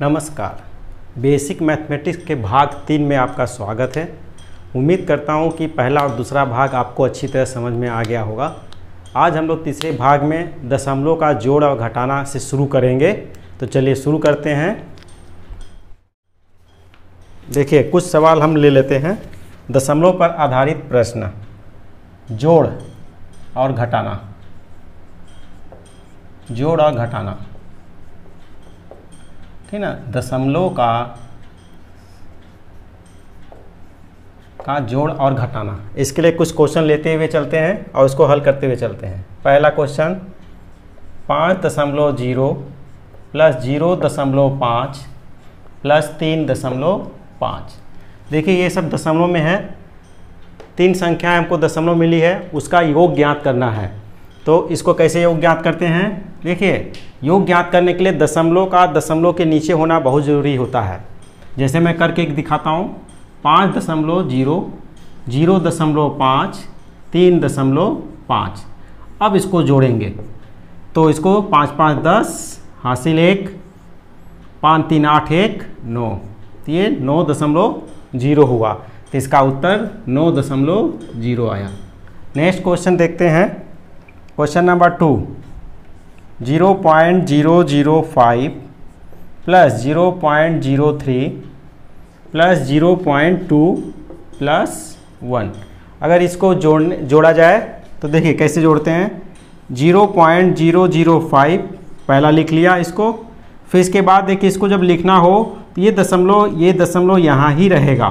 नमस्कार, basic mathematics के भाग 3 में आपका स्वागत है। उम्मीद करता हूं कि पहला और दूसरा भाग आपको अच्छी तरह समझ में आ गया होगा। आज हम लोग तीसरे भाग में दशमलव का जोड़ और घटाना से शुरू करेंगे, तो चलिए शुरू करते हैं। देखिए, कुछ सवाल हम ले लेते हैं। दशमलव पर आधारित प्रश्न, जोड़ और घटाना। जोड़ और घटाना, ठीक ना। दशमलव का जोड़ और घटाना, इसके लिए कुछ क्वेश्चन लेते हुए चलते हैं और उसको हल करते हुए चलते हैं। पहला क्वेश्चन, 5.0 प्लस 0.5 प्लस 3.5। देखिए, ये सब दशमलव में है। 3 संख्याएं हमको दशमलव मिली है, उसका योग ज्ञात करना है। तो इसको कैसे योग ज्ञात करते हैं? देखिए, योग ज्ञात करने के लिए दशमलव का दशमलव के नीचे होना बहुत ज़रूरी होता है। जैसे मैं करके दिखाता हूँ, 5.0, 0.5, 3.5। अब इसको जोड़ेंगे तो इसको 5×5 = 10, हासिल 1, 5×3 = 8, 1, 9। तो ये 9.0 हुआ, तो इसका उत्तर 9.0 आया। नेक्स्ट क्वेश्चन देखते हैं। Question number 2, 0.005 plus 0.03 plus 0.2 plus 1। अगर इसको जोड़ा जाए तो देखिए कैसे जोड़ते हैं। 0.005 पहला लिख लिया इसको, फिर इसके बाद देखिए इसको जब लिखना हो तो ये दशमलव यहाँ ही रहेगा।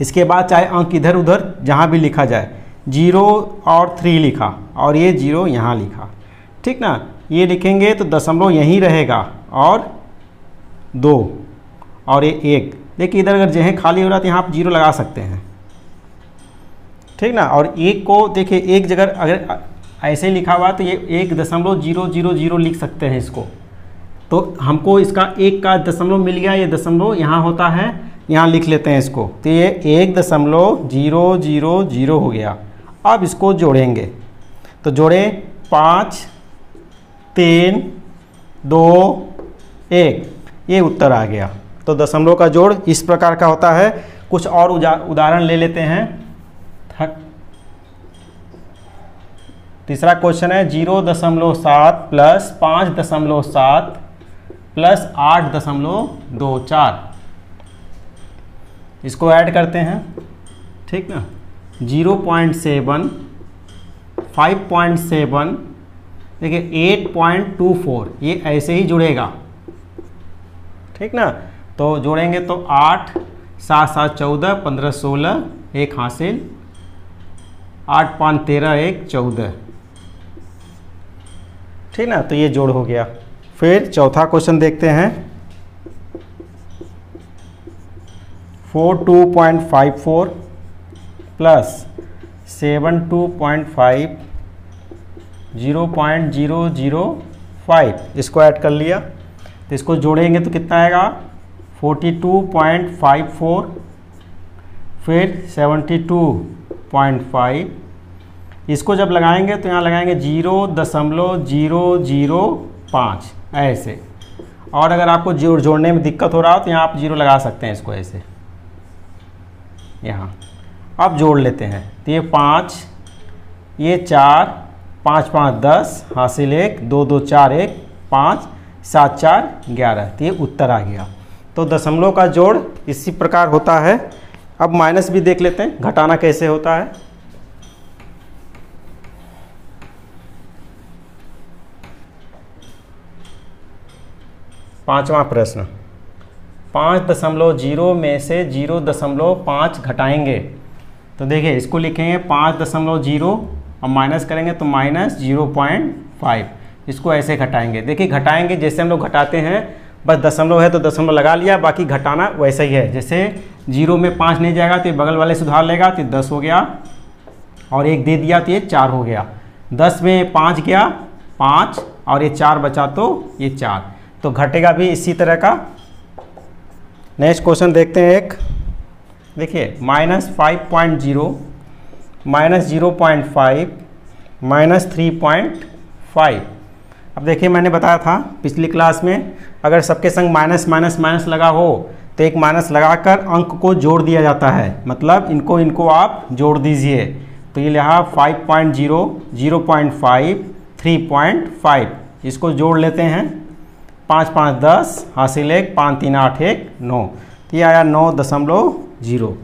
इसके बाद चाहे अंक इधर उधर जहाँ भी लिखा जाए, 0 और 3 लिखा और ये 0 यहाँ लिखा, ठीक ना। ये लिखेंगे तो दशमलव यहीं रहेगा और 2 और ये 1। देखिए, इधर अगर जगह खाली हो रहा तो यहाँ आप 0 लगा सकते हैं, ठीक ना। और 1 को देखिए, एक जगह अगर ऐसे लिखा हुआ तो ये 1.000 लिख सकते हैं इसको। तो हमको इसका 1 का दशमलव मिल गया। ये दशमलव यहाँ होता है, यहाँ लिख लेते हैं इसको, तो ये 1.000 हो गया। अब इसको जोड़ेंगे तो जोड़ें 5, 3, 2, 1। ये उत्तर आ गया। तो दशमलव का जोड़ इस प्रकार का होता है। कुछ और उदाहरण ले लेते हैं। तीसरा क्वेश्चन है 0.7 प्लस 5.7 प्लस 8.24। इसको ऐड करते हैं, ठीक ना। 0.7, 5.7, देखिए 8.24, ये ऐसे ही जुड़ेगा, ठीक ना। तो जोड़ेंगे तो 8, 7, 7, 14, 15, 16, 1 हासिल, 8×5 = 13, 1, 14, ठीक ना। तो ये जोड़ हो गया। फिर चौथा क्वेश्चन देखते हैं। 42.54 प्लस 72.5, 0.005। इसको ऐड कर लिया तो इसको जोड़ेंगे तो कितना आएगा? 42.54, फिर 72.5। इसको जब लगाएंगे तो यहाँ लगाएंगे 0.005 ऐसे। और अगर आपको जोड़ने में दिक्कत हो रहा हो तो यहाँ आप 0 लगा सकते हैं इसको ऐसे यहाँ। अब जोड़ लेते हैं तो ये 5, ये 4, 5×5 = 10, हासिल 1, 2, 2, 4, 1, 5, 7, 4, 11। तो ये उत्तर आ गया। तो दशमलव का जोड़ इसी प्रकार होता है। अब माइनस भी देख लेते हैं, घटाना कैसे होता है। पांचवा प्रश्न, 5.0 में से 0.5 घटाएंगे तो देखिए इसको लिखेंगे 5.0 और माइनस करेंगे तो -0.5। इसको ऐसे घटाएंगे। देखिए, घटाएंगे जैसे हम लोग घटाते हैं, बस दशमलव है तो दशमलव लगा लिया, बाकी घटाना वैसा ही है। जैसे 0 में 5 नहीं जाएगा तो ये बगल वाले सुधार लेगा तो 10 हो गया, और 1 दे दिया तो ये 4 हो गया। 10 में 5 गया, 5 और ये 4 बचा तो ये 4, तो घटेगा भी इसी तरह का। नेक्स्ट क्वेश्चन देखते हैं। एक देखिए, -5.0, -0.5, -3.5। अब देखिए मैंने बताया था पिछली क्लास में, अगर सबके संग माइनस माइनस माइनस लगा हो तो एक माइनस लगाकर अंक को जोड़ दिया जाता है, मतलब इनको इनको आप जोड़ दीजिए। तो ये यहाँ 5.0, 0.5, 3.5 इसको जोड़ लेते हैं। 5 5 10 हासिल एक, 5 3 8 1 9, तो ये आया 9.0।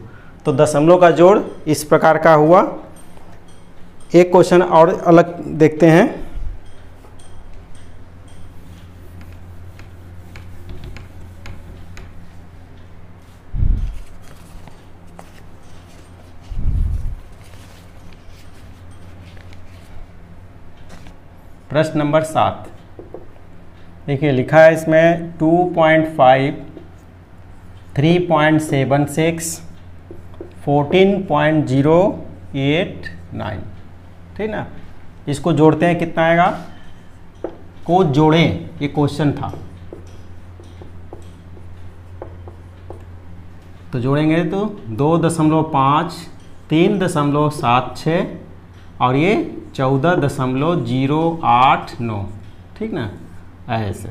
तो दशमलव का जोड़ इस प्रकार का हुआ। एक क्वेश्चन और अलग देखते हैं। प्रश्न नंबर 7 देखिए लिखा है इसमें 2.5, 3.76, 14.089, ठीक ना, इसको जोड़ते हैं कितना आएगा, को जोड़ें, ये क्वेश्चन था। तो जोड़ेंगे तो 2.5, 3.76 और ये 14.089, ठीक ना। ऐसे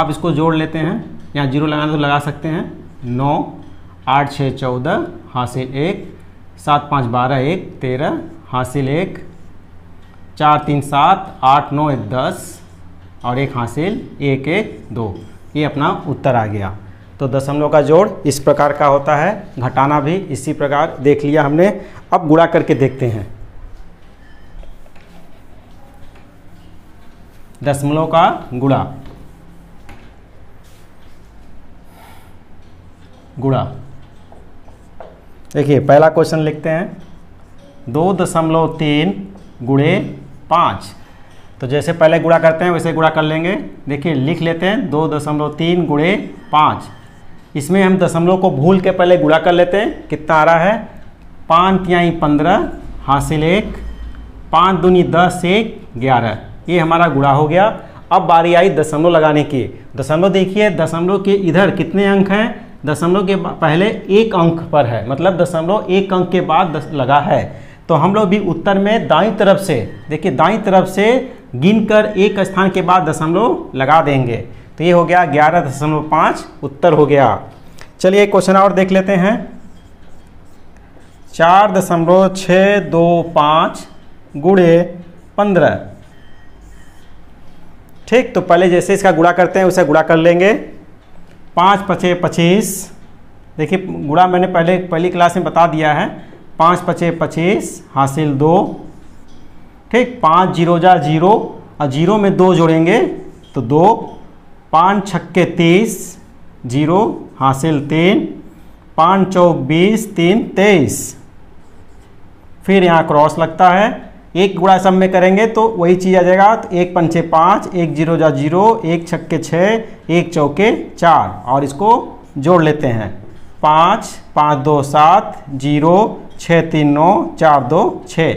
आप इसको जोड़ लेते हैं, यहाँ जीरो लगाना तो लगा सकते हैं। 9 8 6 14 हासिल 1, 7 5 12 1 13 हासिल 1, 4 3 7 8 9 1 10 और 1 हासिल 1 1 2। ये अपना उत्तर आ गया। तो दशमलव का जोड़ इस प्रकार का होता है, घटाना भी इसी प्रकार देख लिया हमने। अब गुणा करके देखते हैं। दशमलव का गुणा देखिए पहला क्वेश्चन लिखते हैं 2.3 गुणे 5। तो जैसे पहले गुणा करते हैं वैसे गुणा कर लेंगे। देखिए लिख लेते हैं 2.3 गुणे 5। इसमें हम दशमलव को भूल के पहले गुणा कर लेते हैं। कितना आ रहा है, 5 3 15 हासिल 1, 5 2 10 1 11, ये हमारा गुणा हो गया। अब बारी आई दशमलव लगाने की। दशमलव देखिए, दशमलव के इधर कितने अंक हैं, दशमलव के पहले एक अंक पर है, मतलब दशमलव एक अंक के बाद लगा है। तो हम लोग भी उत्तर में दाईं तरफ से, देखिए दाईं तरफ से गिनकर एक स्थान के बाद दशमलव लगा देंगे। तो ये हो गया 11.5 उत्तर हो गया। चलिए एक क्वेश्चन और देख लेते हैं। 4.625 गुणे 15, ठीक। तो पहले जैसे इसका गुणा करते हैं उसे गुणा कर लेंगे। 5 5 25, देखिए गुणा मैंने पहली क्लास में बता दिया है। 5 5 25 हासिल 2, ठीक। 5 0 जा 0 और 0 में 2 जोड़ेंगे तो 2, 5 6 30, 0 हासिल 3, 5 4 20, 3 23। फिर यहाँ क्रॉस लगता है। एक गुणा सब में करेंगे तो वही चीज़ आ जाएगा। तो 1 5 5, 1 0 जा 0, 1 6 6, 1 4 4 और इसको जोड़ लेते हैं। 5 5 2 7, 0 6 3 9 4 2 6,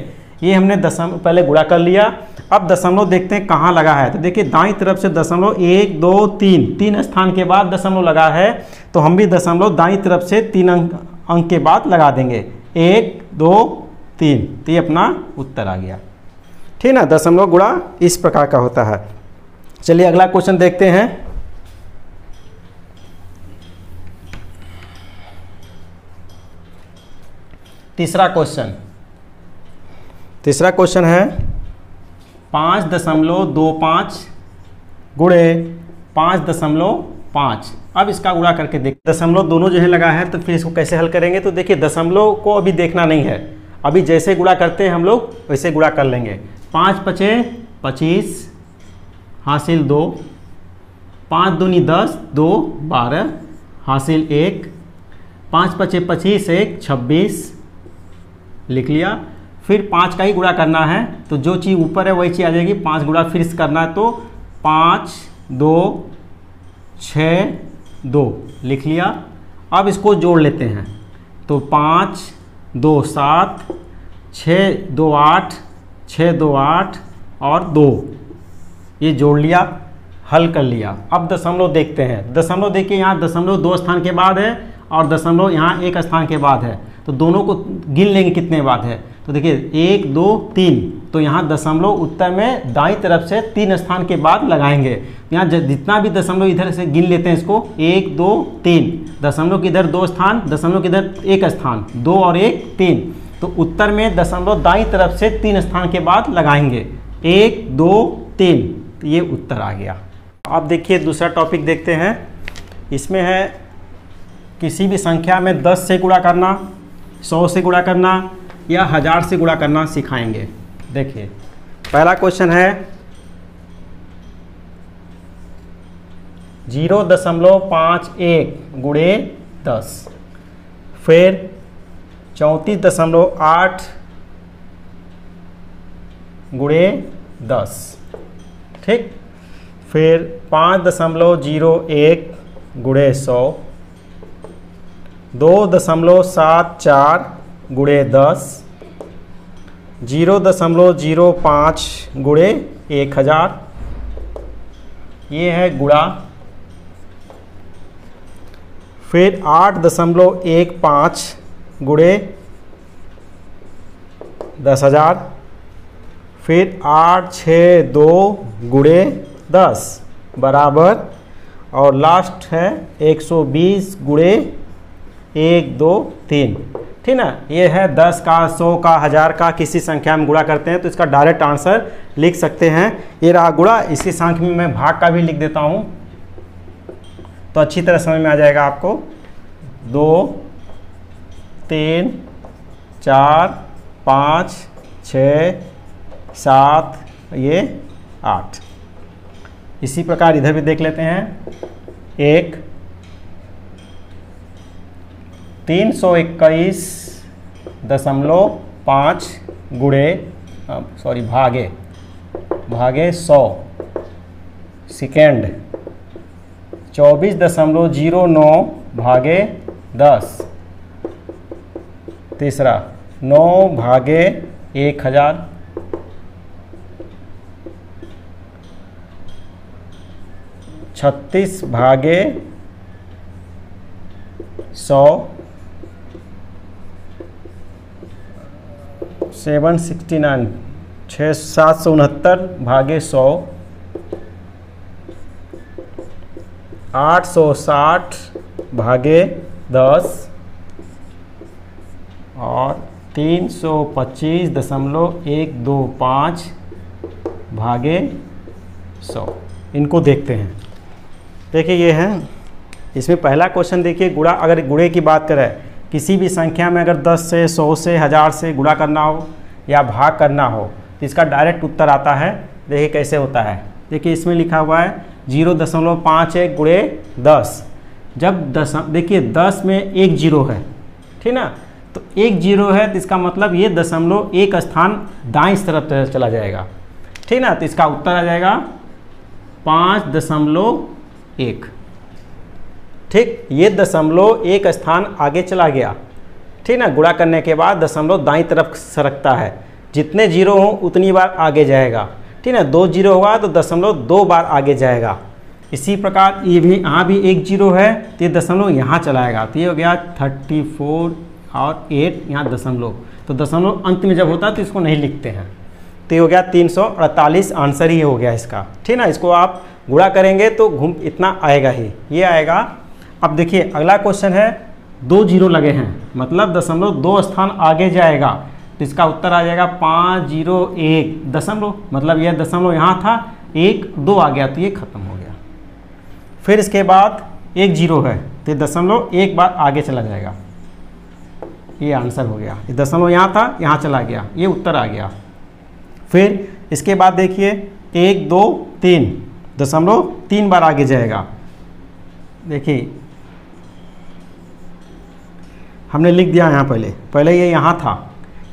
ये हमने दशमलव पहले गुणा कर लिया। अब दशमलव देखते हैं कहाँ लगा है। तो देखिए दाईं तरफ से दशमलव 1 2 3 स्थान के बाद दशमलव लगा है। तो हम भी दशमलव दाईं तरफ से 3 अंक के बाद लगा देंगे, 1 2 3। तो ये अपना उत्तर आ गया, ठीक ना। दशमलव गुणा इस प्रकार का होता है। चलिए अगला क्वेश्चन देखते हैं। 3रा क्वेश्चन है 5.25 गुणे 5.5। अब इसका गुणा करके देखिए, दशमलव दोनों जो है लगा है, तो फिर इसको कैसे हल करेंगे। तो देखिए दशमलव को अभी देखना नहीं है, अभी जैसे गुणा करते हैं हम लोग वैसे गुणा कर लेंगे। 5 5 25 हासिल 2, 5 2 10, 2 12 हासिल 1, 5 5 25 1 26 लिख लिया। फिर 5 का ही गुणा करना है, तो जो चीज़ ऊपर है वही चीज़ आ जाएगी। 5 गुणा फिर से करना है तो 5 2 6 2 लिख लिया। अब इसको जोड़ लेते हैं तो 5 2 7, 6 2 8, 6 2 8 और 2, ये जोड़ लिया, हल कर लिया। अब दशमलव देखते हैं। दशमलव देखिए यहाँ दशमलव 2 स्थान के बाद है और दशमलव यहाँ 1 स्थान के बाद है। तो दोनों को गिन लेंगे कितने बाद है। तो देखिए 1 2 3, तो यहाँ दशमलव उत्तर में दाईं तरफ से 3 स्थान के बाद लगाएंगे। यहाँ जितना भी दशमलव इधर से गिन लेते हैं इसको 1 2 3, दशमलव के इधर 2 स्थान, दशमलव के इधर 1 स्थान, 2 और 1 3, तो उत्तर में दशमलव दाईं तरफ से 3 स्थान के बाद लगाएंगे 1 2 3, तो ये उत्तर आ गया। अब देखिए दूसरा टॉपिक देखते हैं। इसमें है किसी भी संख्या में 10 से गुणा करना, 100 से गुणा करना या 1000 से गुणा करना सिखाएंगे। देखिए पहला क्वेश्चन है 0.51 गुणे 10, फिर 34.8 गुणे 10, ठीक, फिर 5.01 गुणे 100, 2.74 गुणे 10, 0.05 गुणे 1000, ये है गुणा, फिर 8.15 गुणे 10,000, फिर 862 गुणे 10 बराबर, और लास्ट है 120 गुणे 1 2 3, ठीक ना। ये है 10 का, 100 का, 1000 का, किसी संख्या में गुणा करते हैं तो इसका डायरेक्ट आंसर लिख सकते हैं। ये रहा गुणा, इसी संख्या में मैं भाग का भी लिख देता हूँ तो अच्छी तरह समझ में आ जाएगा आपको। 2 3 4 5 6 7 8, इसी प्रकार इधर भी देख लेते हैं। 1 321.5 गुणे भागे 100, सेकेंड 24.09 भागे 10, तीसरा 9 भागे 1000, छत्तीस भागे 100, 769, 769 भागे 100, 860 भागे 10, और 325.125 भागे 100। इनको देखते हैं। देखिए ये है, इसमें पहला क्वेश्चन देखिए गुणा, अगर गुणे की बात करें, किसी भी संख्या में अगर 10 से, 100 से, 1000 से गुणा करना हो या भाग करना हो तो इसका डायरेक्ट उत्तर आता है। देखिए कैसे होता है। देखिए इसमें लिखा हुआ है 0.51 गुणे 10, जब देखिए 10 में 1 0 है, ठीक ना, तो 1 0 है तो इसका मतलब ये दशमलव 1 स्थान दाईं तरफ चला जाएगा, ठीक ना, तो इसका उत्तर आ जाएगा 5.1, ठीक, ये दशमलव 1 स्थान आगे चला गया, ठीक ना। गुणा करने के बाद दशमलव दाईं तरफ सरकता है, जितने 0 हों उतनी बार आगे जाएगा, ठीक ना, 2 0 होगा तो दशमलव 2 बार आगे जाएगा। इसी प्रकार ये भी, यहाँ भी 1 0 है तो ये दशमलव यहाँ चलाएगा, तो ये हो गया 34 और 8, यहाँ दशमलव, तो दशमलव अंत में जब होता है तो इसको नहीं लिखते हैं, तो ये हो गया 348 आंसर ही हो गया इसका, ठीक ना। इसको आप गुणा करेंगे तो घूम इतना आएगा ही, ये आएगा। अब देखिए अगला क्वेश्चन है 2 0 लगे हैं, मतलब दशमलव 2 स्थान आगे जाएगा, तो इसका उत्तर आ जाएगा 5.01 दशमलव, मतलब यह दशमलव यहाँ था, 1 2 आ गया तो ये खत्म हो गया। फिर इसके बाद 1 0 है तो दशमलव 1 बार आगे चला जाएगा, ये आंसर हो गया, ये दशमलव यहाँ था, यहाँ चला गया, ये उत्तर आ गया। फिर इसके बाद देखिए 1 2 3, दशमलव 3 बार आगे जाएगा। देखिए हमने लिख दिया यहाँ, पहले ये यहाँ था,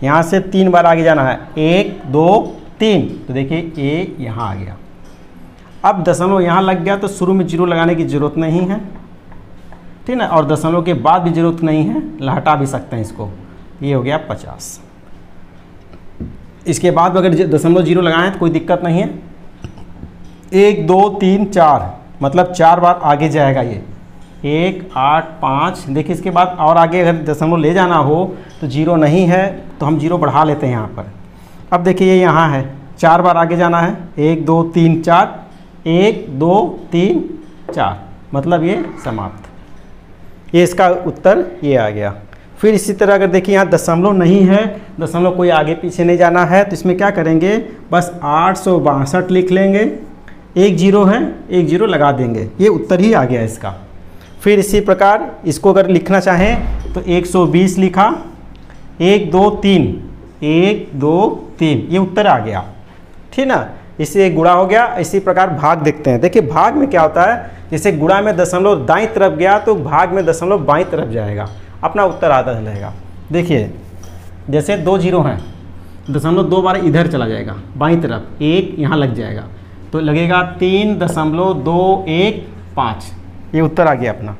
यहाँ से 3 बार आगे जाना है, 1 2 3, तो देखिए ये यहाँ आ गया। अब दशमलव यहाँ लग गया तो शुरू में 0 लगाने की ज़रूरत नहीं है, ठीक ना, और दशमलव के बाद भी ज़रूरत नहीं है, लहटा भी सकते हैं इसको, ये हो गया 50। इसके बाद अगर दशमलव 0 लगाएं तो कोई दिक्कत नहीं है, 1 2 3 4 मतलब 4 बार आगे जाएगा ये, 185। देखिए इसके बाद और आगे अगर दशमलव ले जाना हो तो जीरो नहीं है तो हम जीरो बढ़ा लेते हैं यहाँ पर। अब देखिए ये यहाँ है, चार बार आगे जाना है, 1 2 3 4, 1 2 3 4, मतलब ये समाप्त। ये इसका उत्तर ये आ गया। फिर इसी तरह अगर देखिए यहाँ दशमलव नहीं है, दशमलव कोई आगे पीछे नहीं जाना है तो इसमें क्या करेंगे, बस 862 लिख लेंगे, 1 0 है 1 0 लगा देंगे, ये उत्तर ही आ गया इसका। फिर इसी प्रकार इसको अगर लिखना चाहें तो 120 लिखा, 1 2 3 1 2 3, ये उत्तर आ गया, ठीक ना। इससे गुणा हो गया। इसी प्रकार भाग देखते हैं। देखिए भाग में क्या होता है, जैसे गुणा में दशमलव दाईं तरफ गया तो भाग में दशमलव बाईं तरफ जाएगा, अपना उत्तर आता चलेगा। देखिए जैसे 2 0 हैं, दशमलव 2 बार इधर चला जाएगा बाईं तरफ, 1 यहाँ लग जाएगा तो लगेगा 3.215, ये उत्तर आ गया अपना।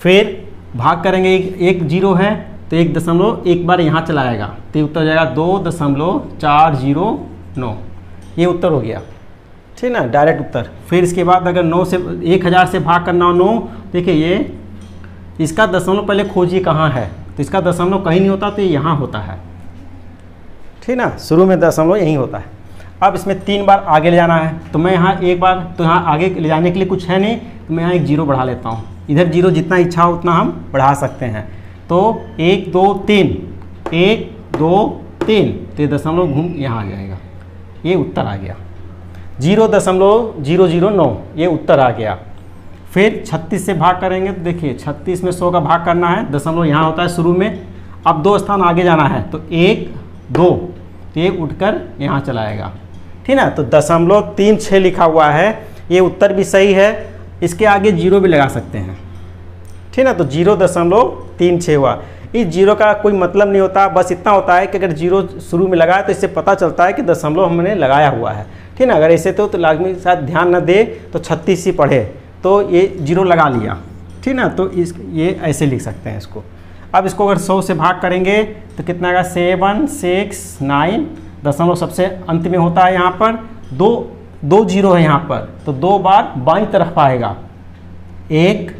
फिर भाग करेंगे, 1 0 है तो 1.1 बार यहाँ चला जाएगा तो उत्तर हो जाएगा 2.409, ये उत्तर हो गया, ठीक ना, डायरेक्ट उत्तर। फिर इसके बाद अगर 1000 से भाग करना हो 9, देखिए ये इसका दशमलव पहले खोजिए कहाँ है, तो इसका दशमलव कहीं नहीं होता तो ये यहाँ होता है, ठीक ना, शुरू में दशमलव यहीं होता है। अब इसमें 3 बार आगे ले जाना है तो मैं यहाँ एक बार, तो यहाँ आगे ले जाने के लिए कुछ है नहीं तो मैं यहाँ 1 0 बढ़ा लेता हूँ, इधर 0 जितना इच्छा हो उतना हम बढ़ा सकते हैं। तो 1 2 3 1 2 3, तो ये दशमलव घूम यहाँ आ जाएगा, ये उत्तर आ गया, 0.009, ये उत्तर आ गया। फिर 36 से भाग करेंगे तो देखिए 36 में 100 का भाग करना है, दशमलव यहाँ होता है शुरू में, अब 2 स्थान आगे जाना है तो 1 2, तो ये उठकर यहाँ चला जाएगा, ठीक ना। तो 0.36 लिखा हुआ है, ये उत्तर भी सही है, इसके आगे 0 भी लगा सकते हैं, ठीक ना। तो 0.36 हुआ। इस 0 का कोई मतलब नहीं होता, बस इतना होता है कि अगर 0 शुरू में लगाए तो इससे पता चलता है कि दशमलव हमने लगाया हुआ है, ठीक ना। अगर ऐसे तो लाजमी के साथ ध्यान न दे तो 36 ही पढ़े तो ये 0 लगा लिया, ठीक ना। तो इस ये ऐसे लिख सकते हैं इसको। अब इसको अगर 100 से भाग करेंगे तो कितना आएगा, 769, दशमलव सबसे अंत में होता है यहाँ पर, 2 0 है यहाँ पर तो 2 बार बाईं तरफ आएगा, 1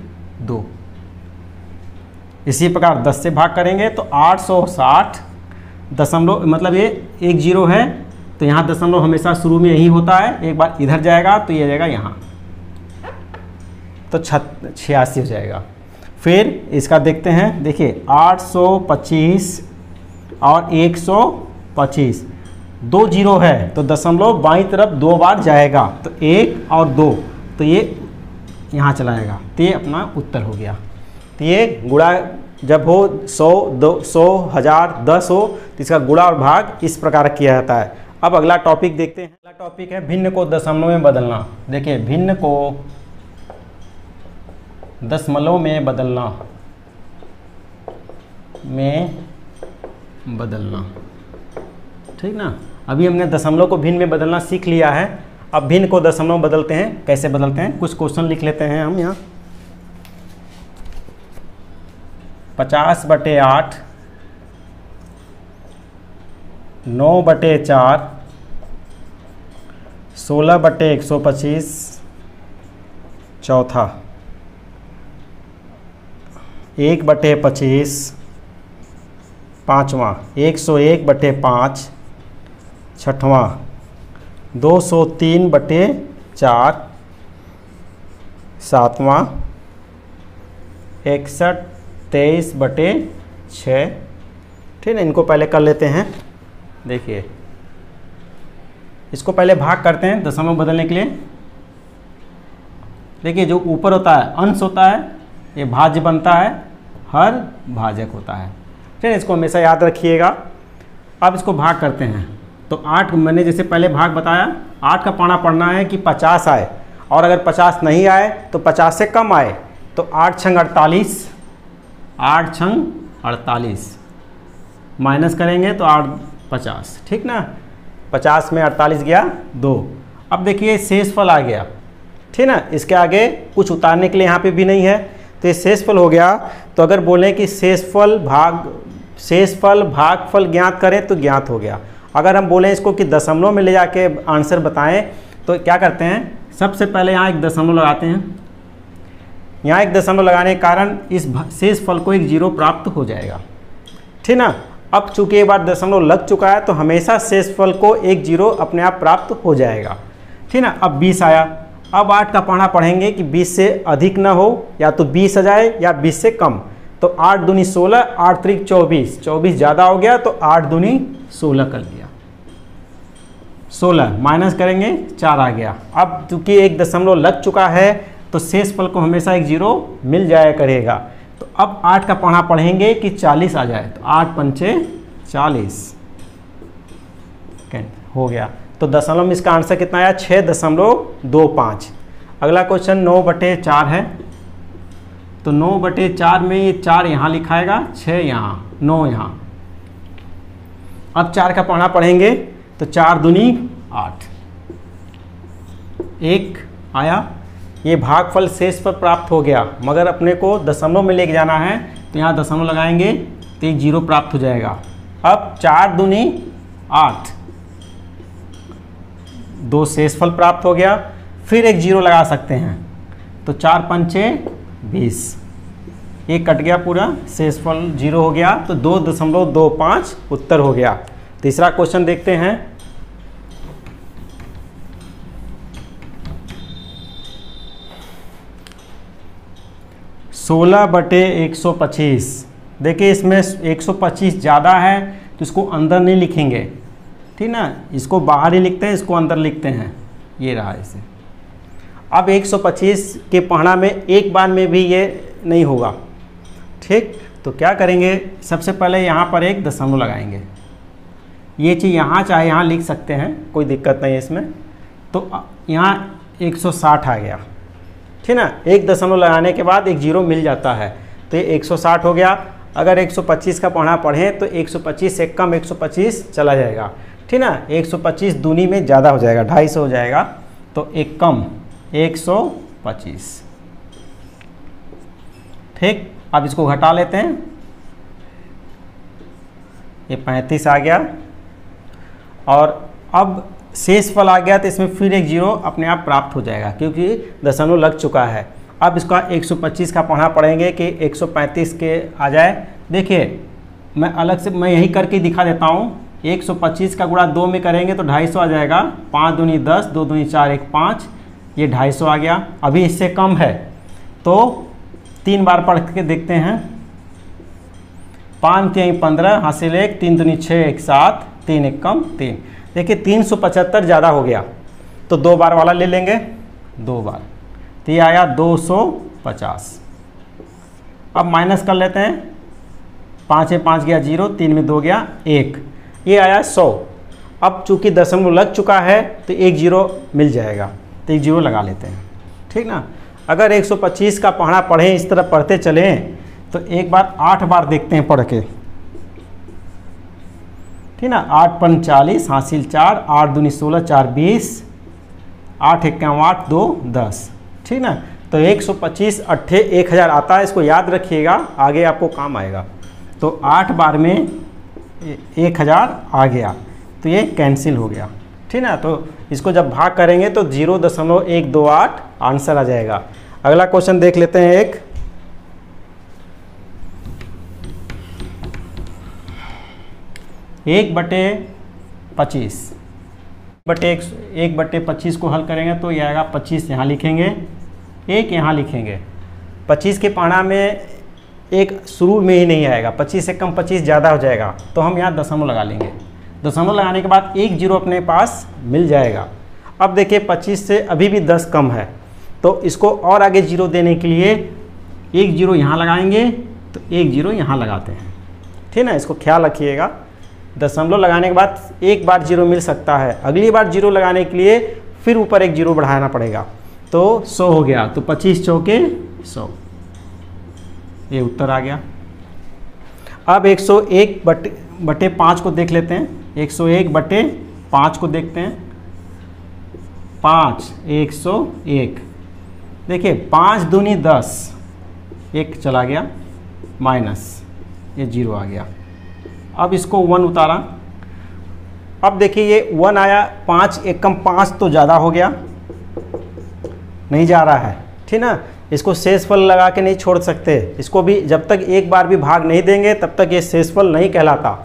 2। इसी प्रकार 10 से भाग करेंगे तो 860, दशमलव मतलब ये 1 0 है तो यहाँ दशमलव हमेशा शुरू में यही होता है, एक बार इधर जाएगा तो ये जाएगा यहाँ, तो 86 हो जाएगा। फिर इसका देखते हैं, देखिए 825 और 125, 2 0 है तो दशमलव बाईं तरफ 2 बार जाएगा तो 1 और 2, तो ये यहाँ चलाएगा, तो ये अपना उत्तर हो गया। तो ये गुणा जब हो 100 200 1000 10 हो तो इसका गुणा और भाग इस प्रकार किया जाता है। अब अगला टॉपिक देखते हैं। अगला टॉपिक है भिन्न को दशमलव में बदलना। देखिए भिन्न को दशमलव में बदलना, ठीक ना। अभी हमने दशमलव को भिन्न में बदलना सीख लिया है, अब भिन्न को दशमलव बदलते हैं। कैसे बदलते हैं, कुछ क्वेश्चन लिख लेते हैं हम यहाँ। 50/8, 9/4, 16/125, चौथा 1/25, पाँचवा 101/5, छठवां 203/4, सातवां 61/23/6, ठीक है। इनको पहले कर लेते हैं। देखिए इसको पहले भाग करते हैं दशमलव बदलने के लिए। देखिए जो ऊपर होता है अंश होता है, ये भाज्य बनता है, हर भाजक होता है, ठीक है, इसको हमेशा याद रखिएगा। अब इसको भाग करते हैं तो 8, मैंने जैसे पहले भाग बताया, 8 का पाना पढ़ना है कि 50 आए, और अगर 50 नहीं आए तो 50 से कम आए तो 8 छंग 48, 8 छंग 48, माइनस करेंगे तो 8 50, ठीक ना। 50 में 48 गया 2। अब देखिए शेषफल आ गया, ठीक ना। इसके आगे कुछ उतारने के लिए यहाँ पे भी नहीं है तो ये शेषफल हो गया। तो अगर बोलें कि शेषफल भागफल ज्ञात करें तो ज्ञात हो गया। अगर हम बोलें इसको कि दशमलव में ले जाके आंसर बताएं तो क्या करते हैं, सबसे पहले यहाँ एक दशमलव लगाते हैं, यहाँ एक दशमलव लगाने के कारण इस शेष फल को एक जीरो प्राप्त हो जाएगा, ठीक ना। अब चूंकि एक बार दशमलव लग चुका है तो हमेशा शेष फल को एक जीरो अपने आप प्राप्त हो जाएगा, ठीक ना। अब 20 आया, अब 8 का पाढ़ा पढ़ेंगे कि 20 से अधिक ना हो, या तो 20 आ जाए या 20 से कम। तो 8 दूनी 16, 8 त्रिक 24, 24 ज़्यादा हो गया तो 8 दूनी 16 कर लिया, 16 माइनस करेंगे 4 आ गया। अब चूँकि एक दशमलव लग चुका है तो शेष फल को हमेशा एक जीरो मिल जाया करेगा। तो अब 8 का पाढ़ा पढ़ेंगे कि 40 आ जाए, तो 8 पंचे 40 हो गया। तो दशमलव में इसका आंसर कितना आया, 6.25। अगला क्वेश्चन 9/4 है, तो 9/4 में ये 4 यहाँ लिखाएगा, 6 यहाँ, 9 यहाँ। अब 4 का पाढ़ा पढ़ेंगे तो 4 दूनी 8, 1 आया। ये भागफल शेष पर प्राप्त हो गया, मगर अपने को दशमलव में लेके जाना है तो यहाँ दशमलव लगाएंगे तो एक जीरो प्राप्त हो जाएगा। अब 4 दूनी 8, 2 शेषफल प्राप्त हो गया, फिर एक जीरो लगा सकते हैं। तो 4 पंचे 20, ये कट गया पूरा, शेषफल जीरो हो गया, तो 2.25 उत्तर हो गया। तीसरा क्वेश्चन देखते हैं, सोलह बटे 125। देखिए इसमें 125 ज़्यादा है तो इसको अंदर नहीं लिखेंगे, ठीक ना, इसको बाहर ही लिखते हैं, इसको अंदर लिखते हैं, ये रहा इसे। अब 125 के पढ़ना में एक बार में भी ये नहीं होगा, ठीक। तो क्या करेंगे, सबसे पहले यहाँ पर एक दशमलव लगाएंगे, ये चीज़ यहाँ चाहे यहाँ लिख सकते हैं, कोई दिक्कत नहीं है इसमें। तो यहाँ 160 आ गया, ठीक ना। एक दशमलव लगाने के बाद एक जीरो मिल जाता है, तो ये 160 हो गया। अगर 125 का पढ़ना पढ़ें तो 125 से कम 125 चला जाएगा, ठीक ना। 125 दूनी में ज़्यादा हो जाएगा, 250 हो जाएगा, तो एक कम 125, ठीक। अब इसको घटा लेते हैं, ये 35 आ गया। और अब शेष फल आ गया तो इसमें फिर एक जीरो अपने आप प्राप्त हो जाएगा क्योंकि दशमलव लग चुका है। अब इसका 125 का पढ़ना पढ़ेंगे कि 135 के आ जाए। देखिए मैं अलग से मैं यही करके दिखा देता हूँ। 125 का गुणा 2 में करेंगे तो 250 आ जाएगा, 5 दूनी 10, 2 दूनी 4, 1 5, ये 250 आ गया। अभी इससे कम है तो 3 बार पढ़ के देखते हैं, 5 3 15 हासिल 1, 3 दूनी 6, 1 7, 3 1 कम 3। देखिए 375 ज़्यादा हो गया तो 2 बार वाला ले लेंगे, 2 बार तो ये आया 250। अब माइनस कर लेते हैं, 5 में 5 गया 0, 3 में 2 गया 1, ये आया 100। अब चूंकि दशमलव लग चुका है तो एक जीरो मिल जाएगा तो एक जीरो लगा लेते हैं, ठीक ना। अगर 125 का पढ़ना पढ़ें, इस तरह पढ़ते चलें तो एक बार 8 बार देखते हैं पढ़ के, ठीक ना। 8 पन 40 हासिल 4, 8 दूनी 16, 4 20, 8 1 8 2 10, ठीक ना। तो 125 अट्ठे 1000 आता है, इसको याद रखिएगा, आगे आपको काम आएगा। तो 8 बार में 1000 आ गया तो ये कैंसिल हो गया, ठीक ना। तो इसको जब भाग करेंगे तो 0.128 आंसर आ जाएगा। अगला क्वेश्चन देख लेते हैं। एक 1 बटे 25 1 बटे 25 को हल करेंगे तो ये आएगा 25, यहाँ लिखेंगे 1, यहाँ लिखेंगे। 25 के पाना में 1 शुरू में ही नहीं आएगा, 25 से कम 25 ज़्यादा हो जाएगा तो हम यहाँ दशमलव लगा लेंगे। दशमलव लगाने के बाद एक जीरो अपने पास मिल जाएगा। अब देखिए 25 से अभी भी 10 कम है तो इसको और आगे जीरो देने के लिए एक जीरो यहाँ लगाएंगे तो एक जीरो यहाँ लगाते हैं, ठीक ना। इसको ख्याल रखिएगा, दशमलव लगाने के बाद एक बार जीरो मिल सकता है, अगली बार जीरो लगाने के लिए फिर ऊपर एक जीरो बढ़ाना पड़ेगा। तो 100 हो गया, तो 25 चौके 100, ये उत्तर आ गया। अब 101 बटे 5 को देख लेते हैं। 101 बटे 5 को देखते हैं, 5 101, देखिए 5 दूनी 10, 1 चला गया माइनस, ये जीरो आ गया। अब इसको 1 उतारा, अब देखिए ये 1 आया, 5 1 कम 5 तो ज़्यादा हो गया, नहीं जा रहा है, ठीक ना। इसको शेषफल लगा के नहीं छोड़ सकते, इसको भी जब तक एक बार भी भाग नहीं देंगे तब तक ये शेषफल नहीं कहलाता।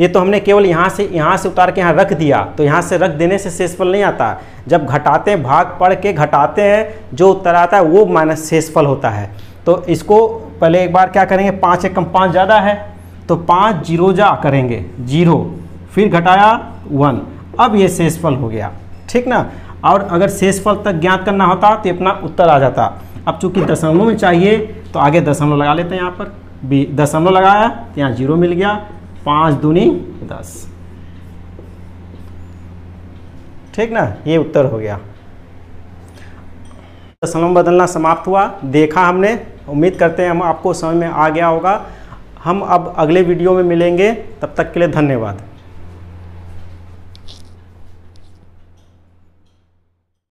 ये तो हमने केवल यहाँ से उतार के यहाँ रख दिया, तो यहाँ से रख देने से शेषफल नहीं आता। जब घटाते हैं, भाग पढ़ के घटाते हैं, जो उत्तर आता है वो माइनस शेषफल होता है। तो इसको पहले एक बार क्या करेंगे, 5 एकम 5 ज़्यादा है तो 5 0 जा करेंगे 0, फिर घटाया 1, अब ये शेषफल हो गया, ठीक ना। और अगर शेषफल तक ज्ञात करना होता तो अपना उत्तर आ जाता। अब चूंकि दशमलव में चाहिए तो आगे दशमलव लगा लेते हैं, यहाँ पर भी दशमलव लगाया तो यहाँ 0 मिल गया, 5 दूनी 10, ठीक ना, ये उत्तर हो गया। दशमलव बदलना समाप्त हुआ, देखा हमने, उम्मीद करते हैं हम आपको समझ में आ गया होगा। हम अब अगले वीडियो में मिलेंगे, तब तक के लिए धन्यवाद।